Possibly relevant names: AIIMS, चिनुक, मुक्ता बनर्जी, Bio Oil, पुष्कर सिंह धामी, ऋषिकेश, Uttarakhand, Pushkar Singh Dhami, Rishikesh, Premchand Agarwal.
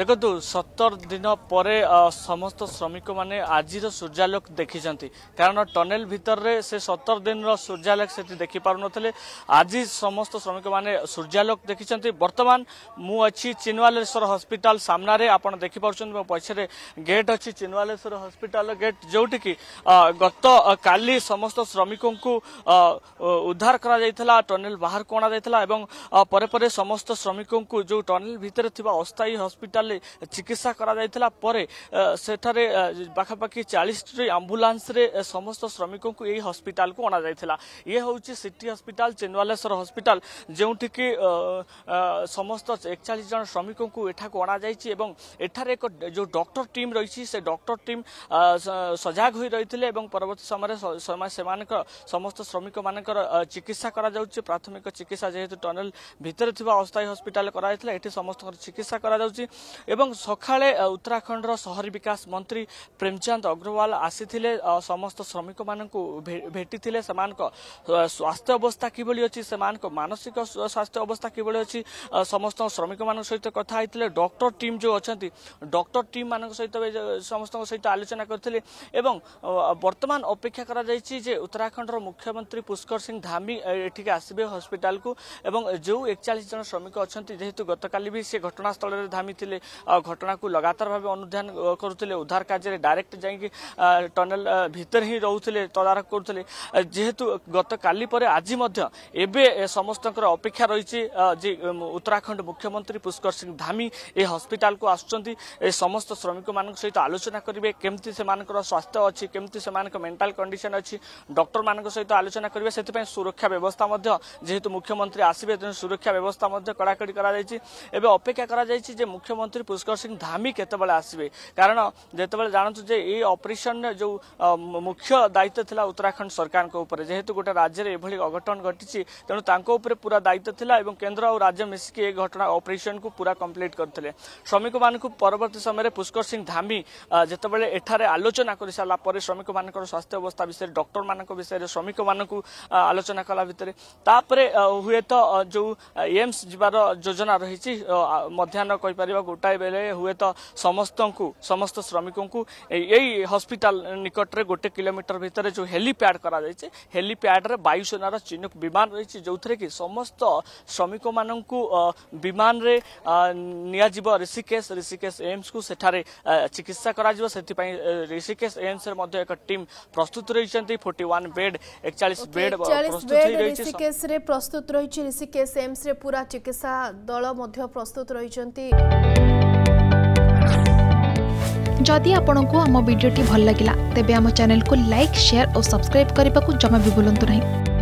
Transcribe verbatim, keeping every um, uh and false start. देखु सत्तर दिन पर समस्त श्रमिक मैंने आज सूर्यालोक देखी कारण टनेल भीतर रे से सत्तर दिन सूर्यालोक से देखी पारे आज समस्त श्रमिक मैंने सूर्यालोक देखी बर्तमान मु अच्छी चिन्वालेश्वर हॉस्पिटल सामने आप देखिपुं मो पछे गेट अच्छी चिन्वालेश्वर हॉस्पिटल गेट जोटि की गत काली समस्त श्रमिकों को उद्धार करा टनेल बाहर को अणाई समस्त श्रमिकों को जो टनेल भीतर अस्थायी हॉस्पिटल चिकित्सा करा परे सेठारे पाखापाखी चालीस आम्बुलांस समस्त श्रमिकों को यही हॉस्पिटल को अणा जाइथिला। ये होची सिटी हॉस्पिटल चिन्वालेश्वर हॉस्पिटल जोठी कि समस्त एकचालीस जन श्रमिकों को एठाको अणा जाइछि एवं एठारे एक जो डॉक्टर टीम रही से डॉक्टर टीम सजग होई रहिथिले एवं परवर्ती समय सेमानक समस्त श्रमिक मानकर चिकित्सा करा जाउछि प्राथमिक चिकित्सा जेहेतु टनल भितर थिबा अस्थायी हॉस्पिटल करा जाइथिला एठी समस्त चिकित्सा करा जाउछि एवं सकाळे उत्तराखंड शहरी विकास मंत्री प्रेमचंद अग्रवाल आसीथिले समस्त श्रमिक मानकु भेटिथिले समानक स्वास्थ्य अवस्था किबोली अछि समानक मानसिक स्वास्थ्य अवस्था किबोली अछि समस्त श्रमिक मान सहित कथा आइथिले डॉक्टर टीम जो अछंती डॉक्टर टीम मान सहित समस्त सहित आलोचना करथिले एवं वर्तमान अपेक्षा करा जाइछि जे उत्तराखंड मुख्यमंत्री पुष्कर सिंह धामी एठिके आसीबे हॉस्पिटल को एवं जो एकचालीस जन श्रमिक अछंती जेहेतु गतकाली भी से घटनास्थल रे धामी थिले घटना को लगातार भाव अनुधान करुले उद्धार कार्य डायरेक्ट जा टनल भीतर ही रोते तदारख करुले जेहेतु गत काली पर आज एवं समस्त अपेक्षा रही उत्तराखंड मुख्यमंत्री पुष्कर सिंह धामी ए हॉस्पिटल को आसुच्च समस्त श्रमिक मान सहित आलोचना करेंगे केमती से स्वास्थ्य अच्छी केमती से मेंटल कंडीशन अच्छी डॉक्टर मान सहित आलोचना करेंगे से सुरक्षा व्यवस्था जेहेतु मुख्यमंत्री आसबे तेनाली सुरक्षा व्यवस्था कड़ाकड़ी कर अपेक्षा कर मुख्यमंत्री पुष्कर सिंह धामी केतबेला आसबे कारण जेतबेला जानतु जे ए ऑपरेशन जो मुख्य दायित्व थिला उत्तराखंड सरकार को ऊपर जेहेतु गोटे राज्य रे एभली अघटन घटिछि तेनु तांको ऊपर पूरा दायित्व थिला एवं केंद्र और राज्य मिसिके ए घटना ऑपरेशन को पूरा कंप्लीट करथिले श्रमिक मानकु परवर्ती समय पुष्कर सिंह धामी जेतबेले एठारे आलोचना करि साला परे श्रमिक मानकर स्वास्थ्य अवस्था विषय डॉक्टर मानक विषय रे श्रमिक मानकु आलोचना कला भितरे तापरे हुएत जो एम्स जिबार योजना रहिछि मध्याह्न कहि गोटाए बेले हुए तो समस्त को समस्त श्रमिकों को यही हॉस्पिटल निकट रे गोटे किलोमीटर भितर जो हेलीपैड करा जाइए हेलीपैड रे वायुसेनार चिनुक विमान रही जो थे कि समस्त श्रमिक मानू विमान रे नियाजिब ऋषिकेश ऋषिकेश एम्स को सेठारे चिकित्सा कराजिब सेथिपाई ऋषिकेश एम्स रे मध्ये एक टीम प्रस्तुत रही फोर्टी वन बेड एकचालीस बेड ऋषिकेश रे प्रस्तुत रही ऋषिकेश एम्स रे पूरा चिकित्सा दल मध्ये प्रस्तुत रही। जदि आपंक आम भिड्टे भल लगा तेब आम चैनल को लाइक शेयर और सब्सक्राइब करने को जमा भी भूलु नहीं।